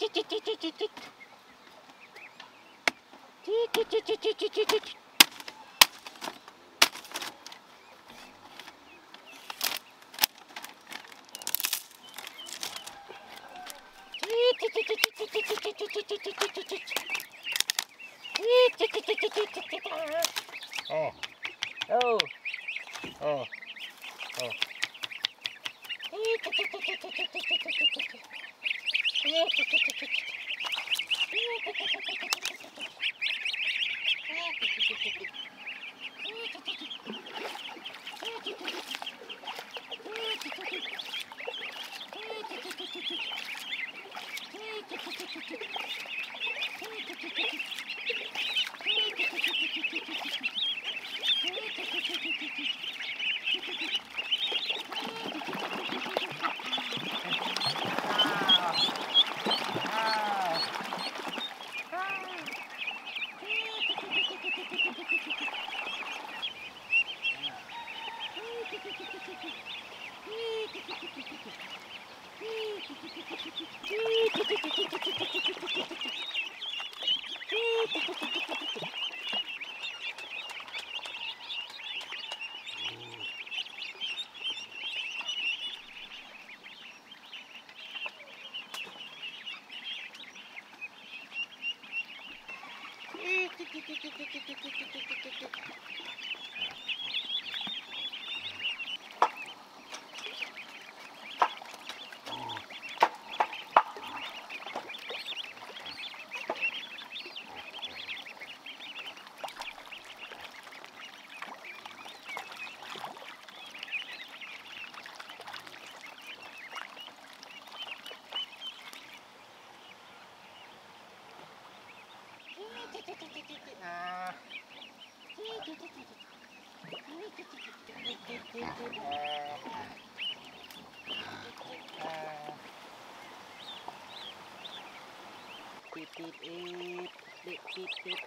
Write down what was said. Oh. Oh. Oh. Oh. Beep beep beep beep beep beep.